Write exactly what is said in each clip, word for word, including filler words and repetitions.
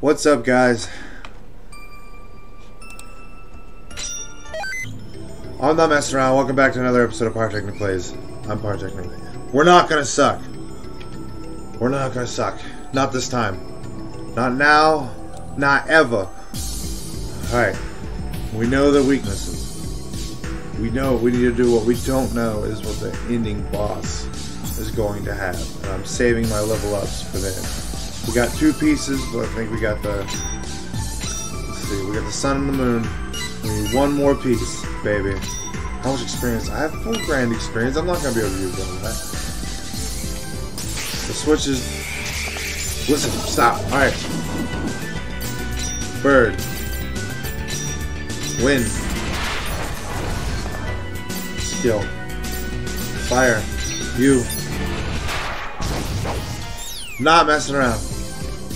What's up, guys? I'm not messing around. Welcome back to another episode of Pyrotechnic Plays. I'm Pyrotechnic. We're not gonna suck. We're not gonna suck. Not this time. Not now. Not ever. Alright. We know the weaknesses. We know what we need to do. What we don't know is what the ending boss is going to have. And I'm saving my level ups for that. We got two pieces, but I think we got the, let's see, we got the sun and the moon. We need one more piece, baby. How much experience? I have four grand experience. I'm not going to be able to use all that. The switch is, listen, stop. All right. Bird. Wind. Skill. Fire. You. Not messing around.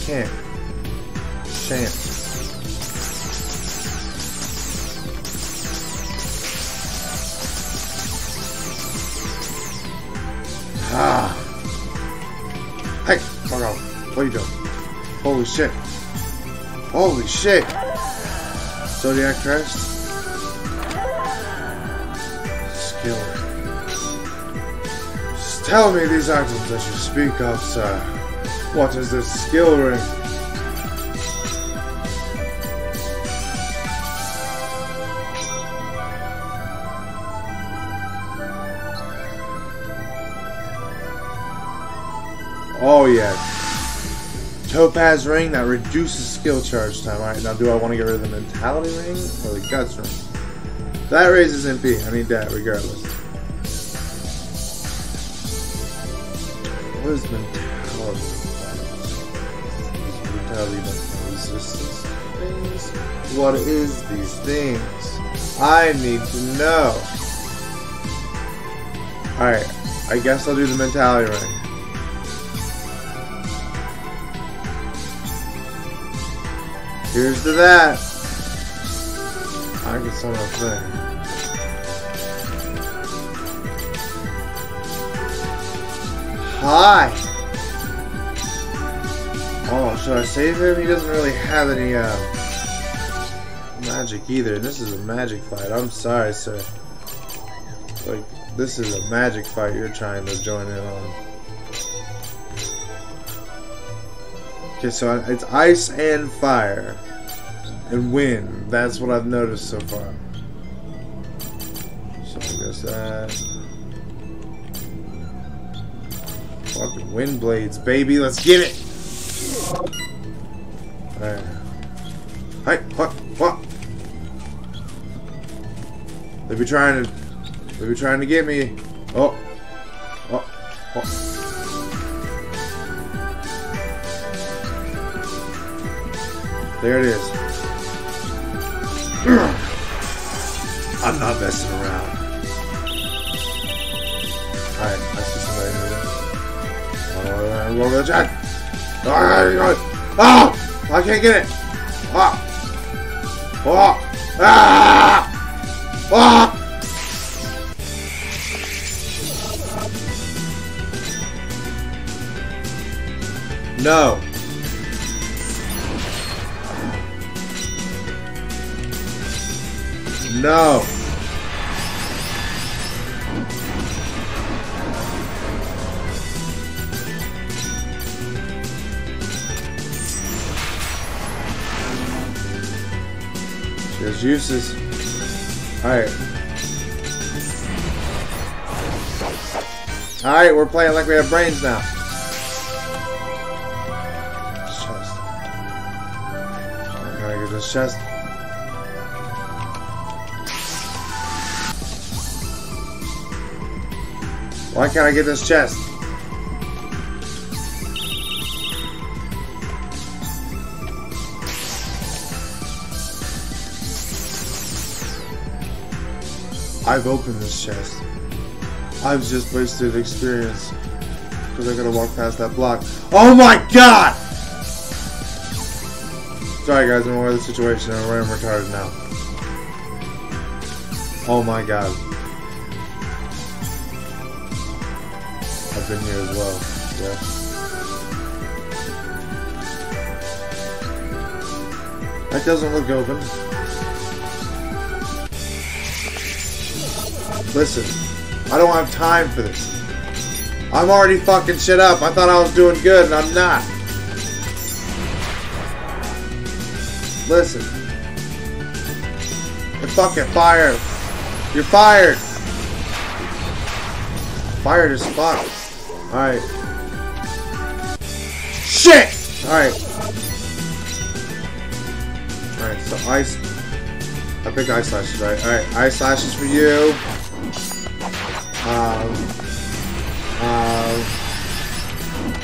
Can't. Chance. Ah. Hey, fuck off. What are you doing? Holy shit. Holy shit. Zodiac crest. Skill. Just tell me these items that you speak of, sir. What is this skill ring? Oh yeah. Topaz ring that reduces skill charge time. Alright, now do I want to get rid of the mentality ring or the guts ring? That raises M P. I need that regardless. What is mentality? Mentality resistance things. What is these things? I need to know. Alright, I guess I'll do the mentality ring. Here's to that. I can summon a thing. Hi! Oh, should I save him? He doesn't really have any uh, magic either. This is a magic fight. I'm sorry, sir. Like, this is a magic fight you're trying to join in on. Okay, so it's ice and fire and wind. That's what I've noticed so far. So I guess that. Fucking wind blades, baby. Let's get it. Alright. Hi, fuck, fuck. They be trying to. They be trying to get me. Oh. Oh. Oh. There it is. I'm not messing around. Alright, I see somebody moving. Oh, I Oh, I can't get it. Oh. Oh. Ah. Oh. No. No. There's uses. Alright. Alright, we're playing like we have brains now. Chest. I gotta get this chest. Why can't I get this chest? I've opened this chest. I've just wasted experience because I gotta walk past that block. Oh my god! Sorry guys, I'm aware of the situation. I'm running retarded now. Oh my god. In here as well, yeah. That doesn't look open. Listen, I don't have time for this. I'm already fucking shit up. I thought I was doing good, and I'm not. Listen. You're fucking fired. You're fired. Fired as fuck. Alright. Shit! Alright. Alright, so ice. I pick ice slashes, right? Alright, ice slashes for you. Um. Um,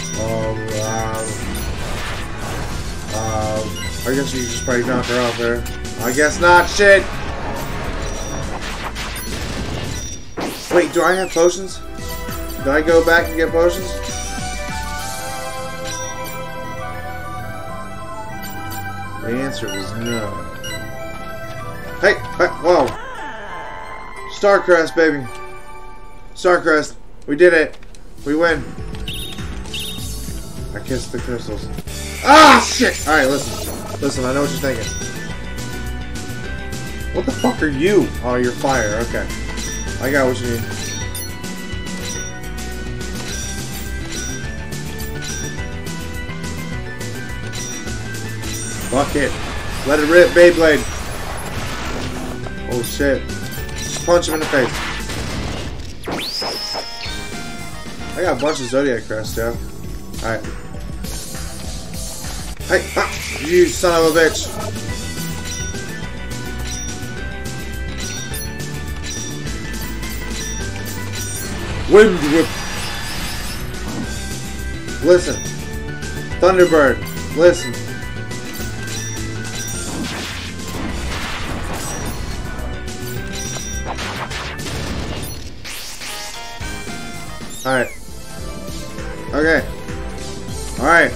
um, um, um, I guess you just probably knock her off there. I guess not, shit! Wait, do I have potions? Did I go back and get potions? The answer was no. Hey! Hey! Whoa! Starcrest, baby! Starcrest! We did it! We win. I kissed the crystals. Ah, shit! Alright, listen. Listen, I know what you're thinking. What the fuck are you? Oh, you're fire. Okay. I got what you need. Fuck it. Let it rip, Beyblade. Oh, shit. Just punch him in the face. I got a bunch of Zodiac Crests, yeah. Alright. Hey! Ah, you son of a bitch! Wind Whip! Listen. Thunderbird, listen. Alright. Okay. Alright.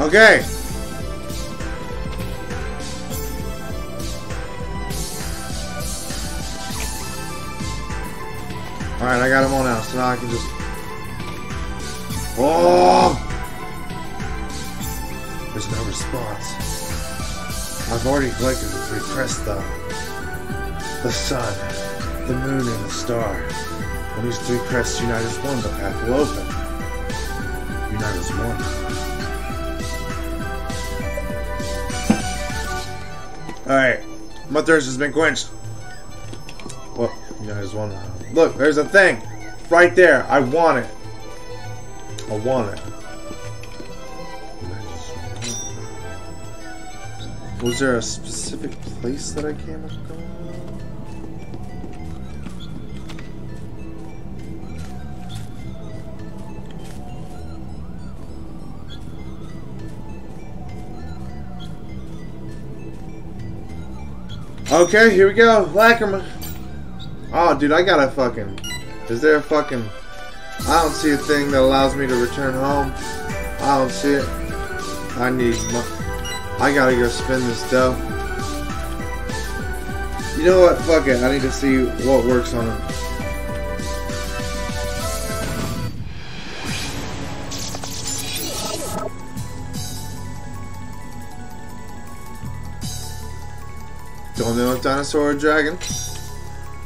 Okay. Alright, I got them all now, so now I can just... Oh! There's no response. I've already collected the three crests, though. The sun, the moon, and the stars. When these three crests unite as one, the path will open. Unite as one. Alright. My thirst has been quenched. Well, unite as one. Look, there's a thing. Right there. I want it. I want it. Was there a specific place that I came across? Okay, here we go. Lacrima. Oh, dude, I got a fucking... Is there a fucking... I don't see a thing that allows me to return home. I don't see it. I need my... I gotta go spin this dough. You know what? Fuck it. I need to see what works on him. Don't know if dinosaur or dragon.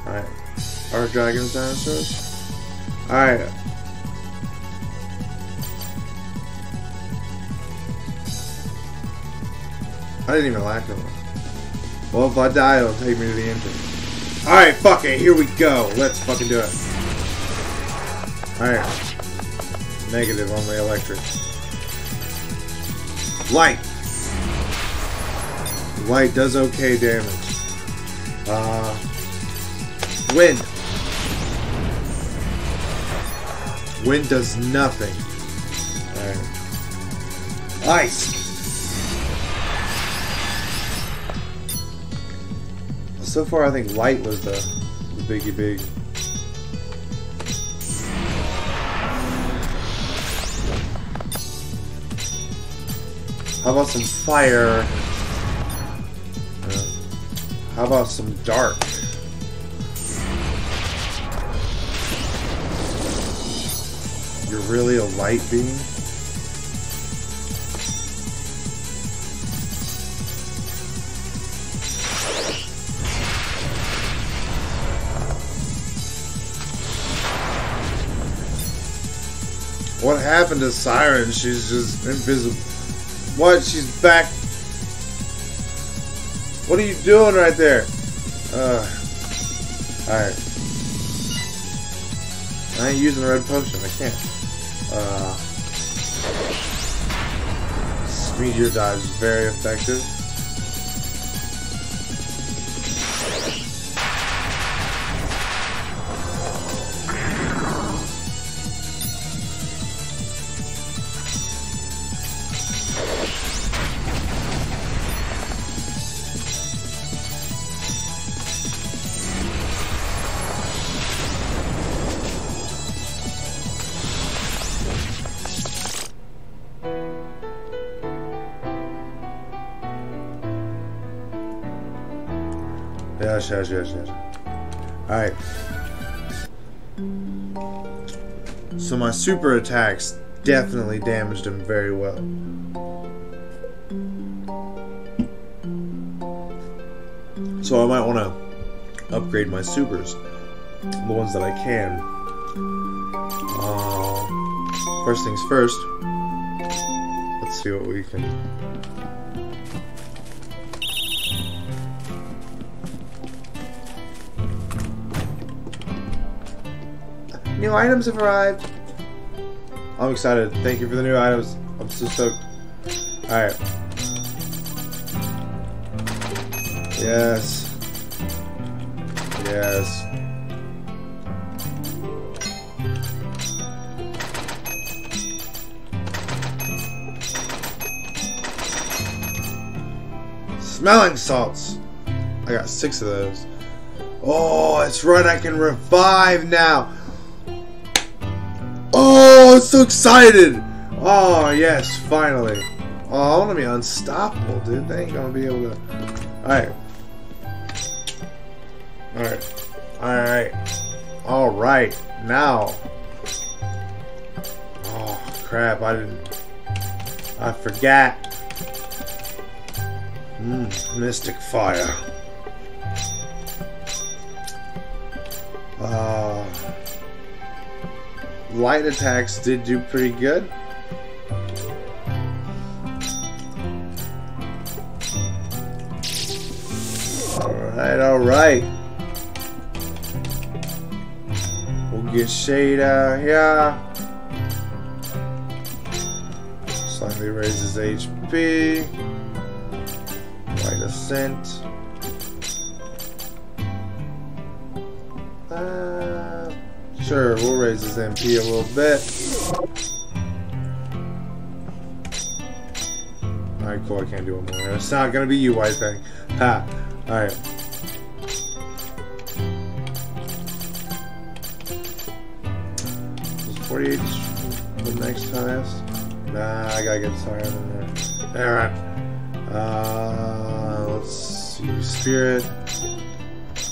Alright. Are dragons dinosaurs? Alright. I didn't even lack them. Well, if I die, it'll take me to the entrance. Alright, fuck it. Here we go. Let's fucking do it. Alright. Negative on the electric. Light. Light does okay damage. Uh, wind. Wind does nothing. Alright. Ice. So far, I think light was the, the biggie big. How about some fire? How about some dark? You're really a light beam? happened to Siren? She's just invisible. What? She's back. What are you doing right there? Uh, Alright. I ain't using the red potion. I can't. Uh, this meteor dive is very effective. Yes, yes, yes, yes. Alright. So my super attacks definitely damaged him very well. So I might want to upgrade my supers. The ones that I can. Uh, first things first. Let's see what we can... New items have arrived. I'm excited. Thank you for the new items. I'm so stoked. Alright. Yes. Yes. Smelling salts. I got six of those. Oh, that's right. I can revive now. I'm so excited! Oh yes, finally! Oh, I want to be unstoppable, dude. They ain't gonna be able to. All right, all right, all right, all right. Now, oh crap! I didn't. I forgot. Mm, mystic fire. Uh. Light attacks did do pretty good. Alright, alright. We'll get shade out here. Slightly raises H P. Light ascent. Uh, Sure, we'll raise his M P a little bit. Alright, cool, I can't do it more. It's not gonna be you, White Fang. Ha! Alright. forty-eight the next highest. Nah, I gotta get Siren in there. Alright. Uh, let's see. Spirit.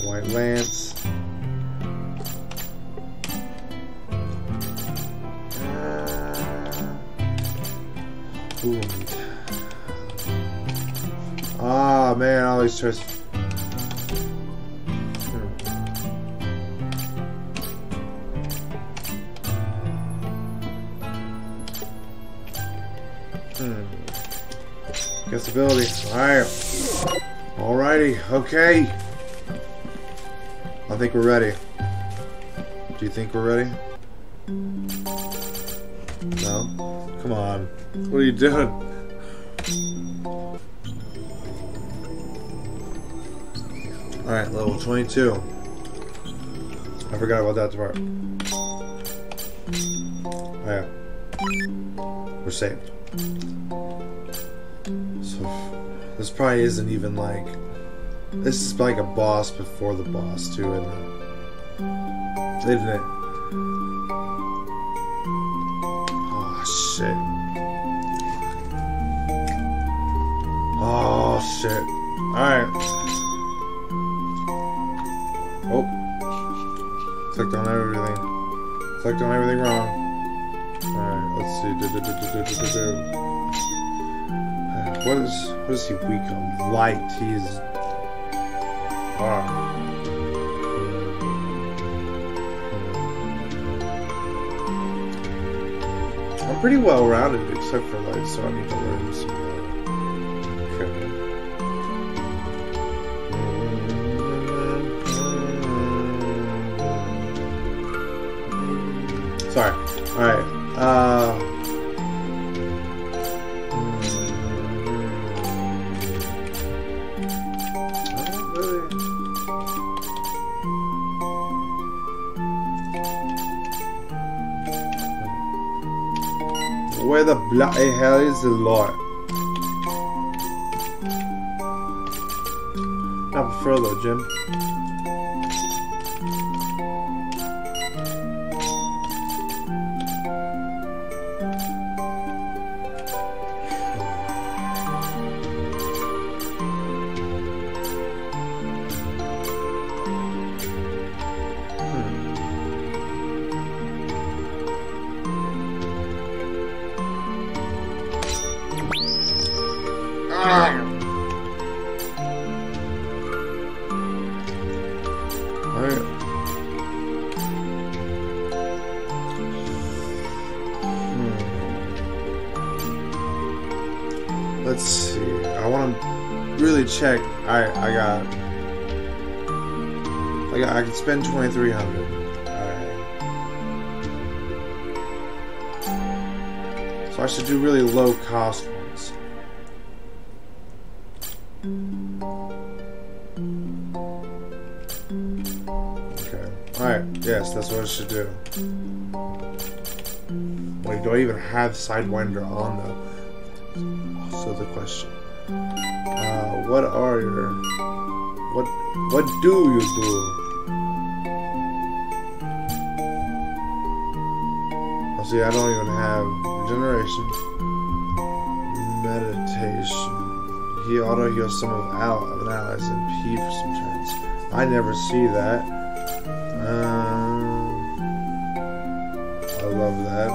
White Lance. Ooh. Ah man, all these choices. Hmm. Hmm. Guess ability. Alright. Alrighty. Okay. I think we're ready. Do you think we're ready? No? Come on. What are you doing? Alright, level twenty-two. I forgot about that part. Oh yeah. We're saved. So, this probably isn't even like... This is like a boss before the boss too, isn't it? Isn't it? Oh shit. Oh shit. Alright. Oh. Clicked on everything. Clicked on everything wrong. Alright, let's see. Do, do, do, do, do, do, do. Right. What is what is he weak on? Light. He is wow. I'm pretty well rounded except for light, so I need to learn some more. Okay. Sorry. Alright. Uh, where the bloody hell is the light? Up further, Jim. Let's see. I want to really check. I I got. I got. I can spend twenty-three hundred. Alright. So I should do really low cost ones. Okay. Alright. Yes, that's what I should do. Wait, do I even have Sidewinder on though? So the question, uh, what are your, what, what do you do? Oh, see, I don't even have regeneration, meditation, he auto heals some of our allies and P for some turns. I never see that. Uh, I love that.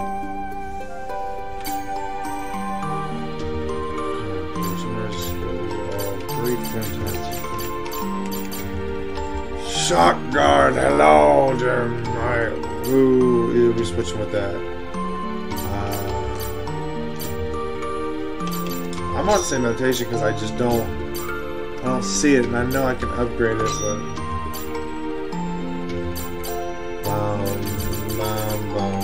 Shotgun, hello, Jim. Alright, ooh, we're switching with that. Uh, I'm not saying meditation because I just don't, I don't see it, and I know I can upgrade it, but. Um, um, um.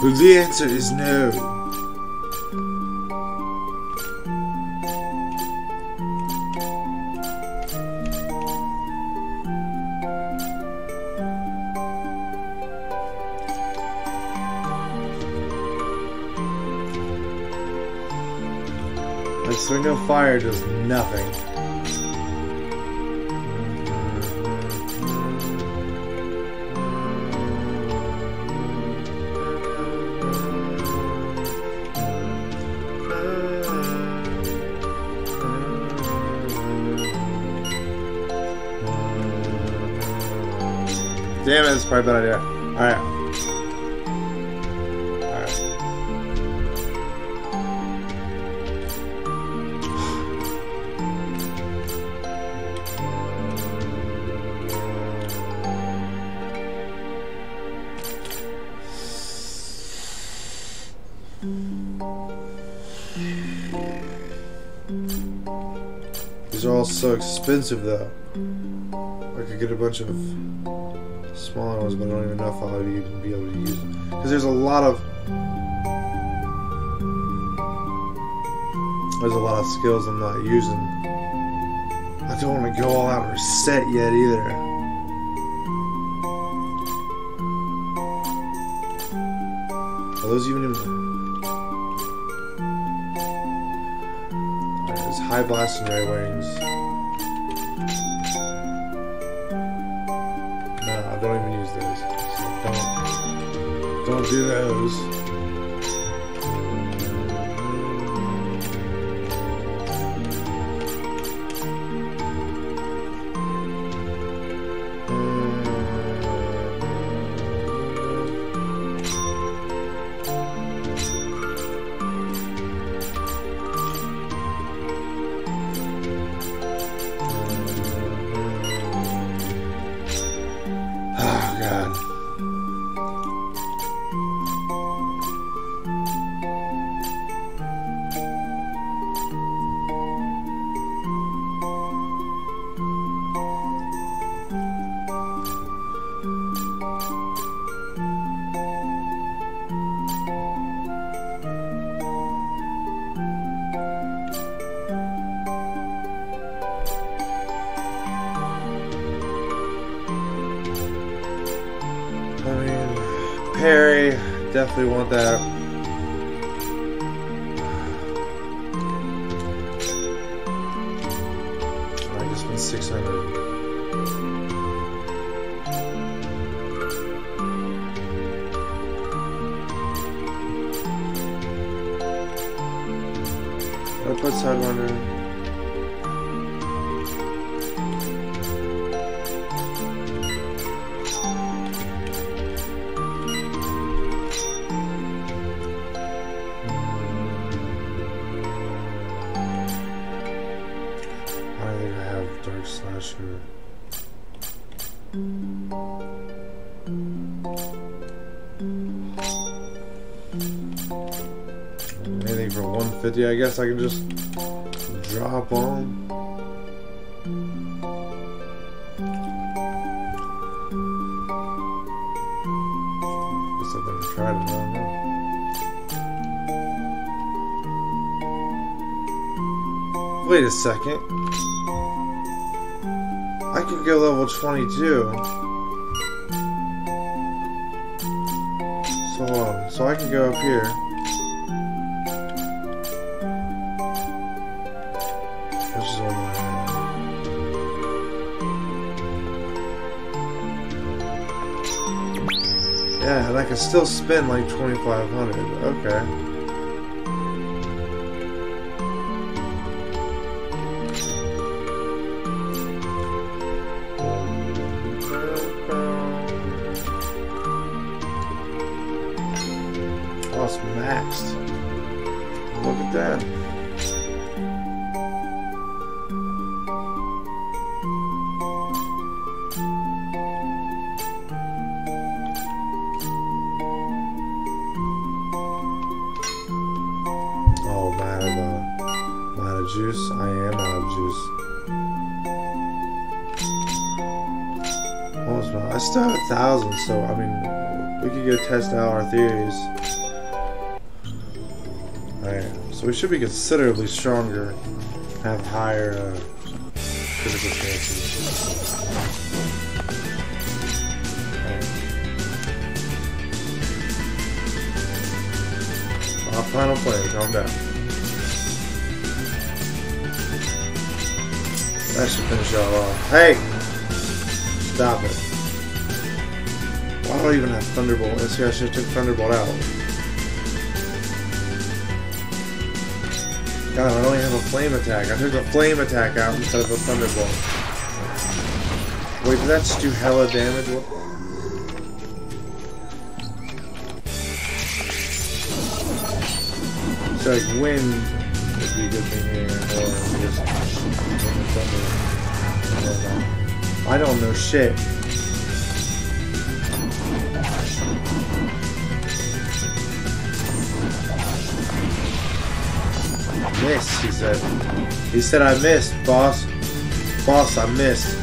The answer is no. A swing of fire does nothing. Damn it, that's probably a bad idea. Alright. Alright. These are all so expensive though. I could get a bunch of smaller ones, but I don't even know if I'll even be able to use them. Because there's a lot of there's a lot of skills I'm not using. I don't want to go all out and reset yet either. Are those even in? Alright, there's high blast and ray wings. I don't even use those. So don't, don't do those. definitely want that. Alright, just went six hundred. I'll put Sidewinder. Anything for one fifty, I guess I can just drop on. Guess I've never tried it on. Wait a second. I could go level twenty-two. So um, so I can go up here. Which is on my own. Yeah, and I can still spend like twenty-five hundred. Okay. Maxed. Look at that. Oh, I'm out of, uh, I'm out of juice. I am out of juice. Almost not. I still have a thousand, so I mean, we could go test out our theories. So we should be considerably stronger, have higher uh, physical chances. Right. Our final play, calm down. That should finish y'all off. Hey! Stop it. Why do I even have Thunderbolt? Let's see, I should have took Thunderbolt out. God, I only have a flame attack. I took a flame attack out instead of a thunderbolt. Wait, did that just do hella damage? So like wind would be a good thing here, or just thunder. I don't know shit. Missed, he said. He said, I missed, boss. Boss, I missed.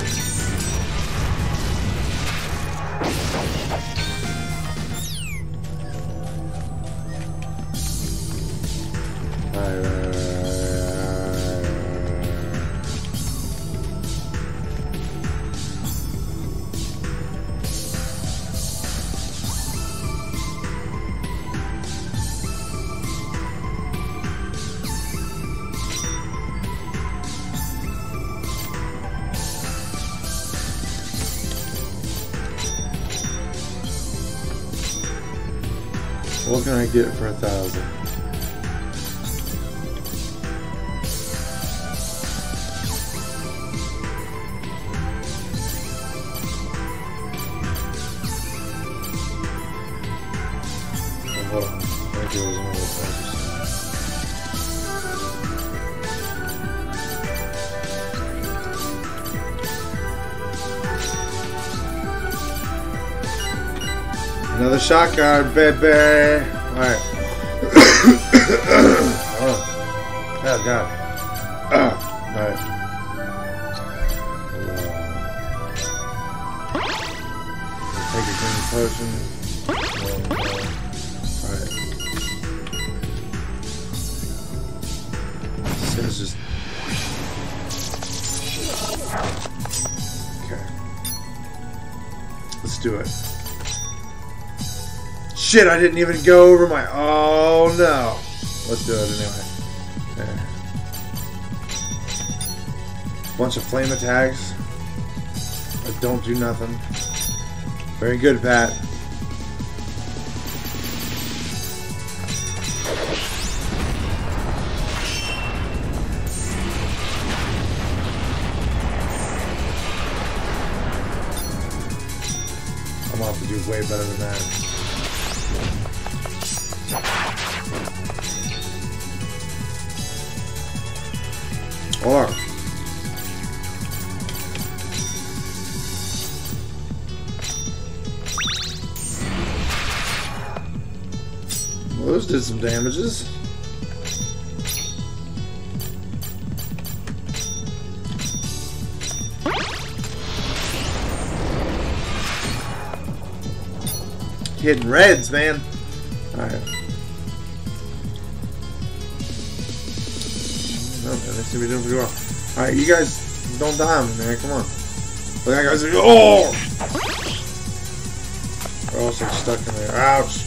What can I get for a thousand? Hold on. I think it was another Another shotgun, baby! Alright. Oh. Oh, God. Alright. Take a green potion. Alright. This is just... Okay. Let's do it. Shit, I didn't even go over my... Oh, no. Let's do it anyway. There. Bunch of flame attacks. That don't do nothing. Very good, Pat. I'm gonna have to do way better than that. Or well, those did some damages. Hitting reds, man. All right. No, that seems to be doing pretty well. All right, you guys don't die on me, man. Come on. Look, that guy's like, oh! We're also stuck in there. Ouch!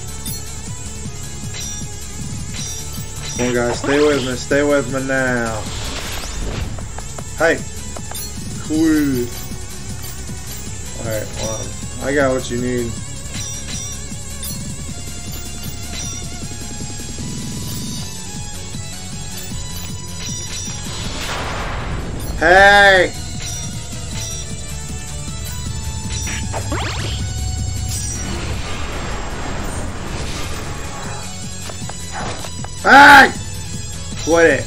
Come on, guys, stay with me. Stay with me now. Hey. Cool. All right, well, I got what you need. Hey! Hey! Quit it.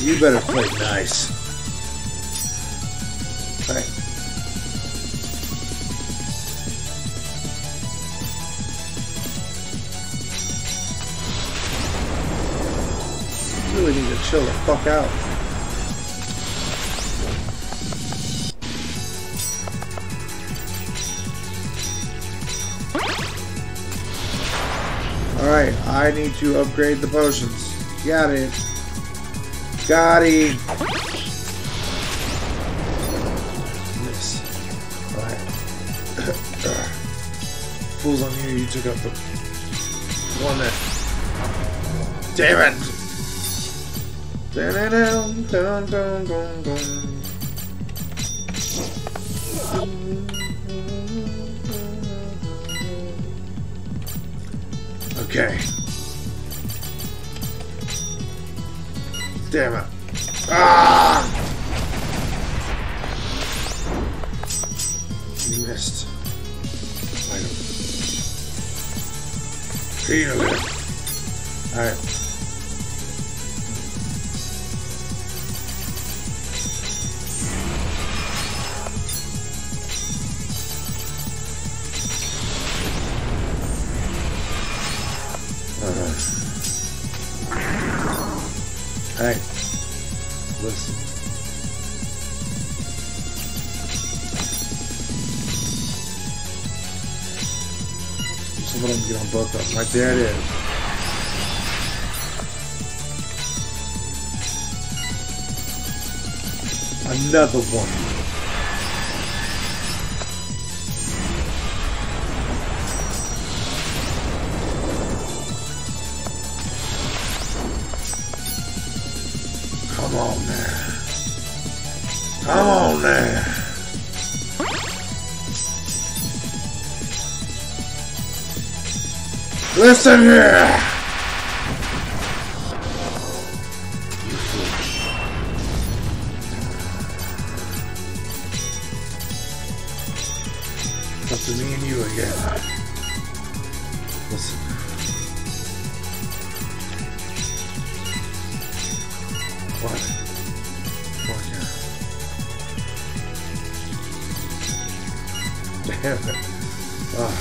You better play nice. Hey. You really need to chill the fuck out. Alright, I need to upgrade the potions. Got it. Got it. Miss. Alright. Fools on you, you took up the one that. Damn it! Dun dun dun dun dun dun. Okay. Damn it. Ah! You missed. Feel it. Alright. Hey, listen. Just let them get on both of them. Right there it is. Another one. Come on now. Come on now. Listen here. It's up to me and you again. Listen. What? What? Damn it. Ah.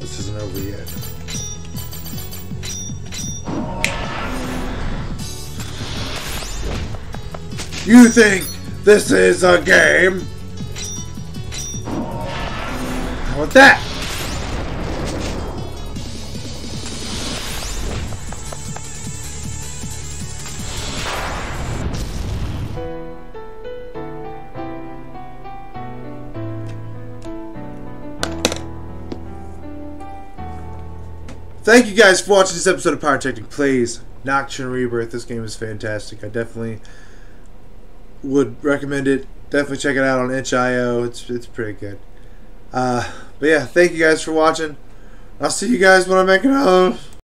This isn't over yet. You think this is a game? How about that? Thank you guys for watching this episode of Pyrotechnic Plays Nocturne Rebirth. This game is fantastic. I definitely would recommend it. Definitely check it out on itch dot i o. It's, it's pretty good. Uh, but yeah, thank you guys for watching. I'll see you guys when I make it home.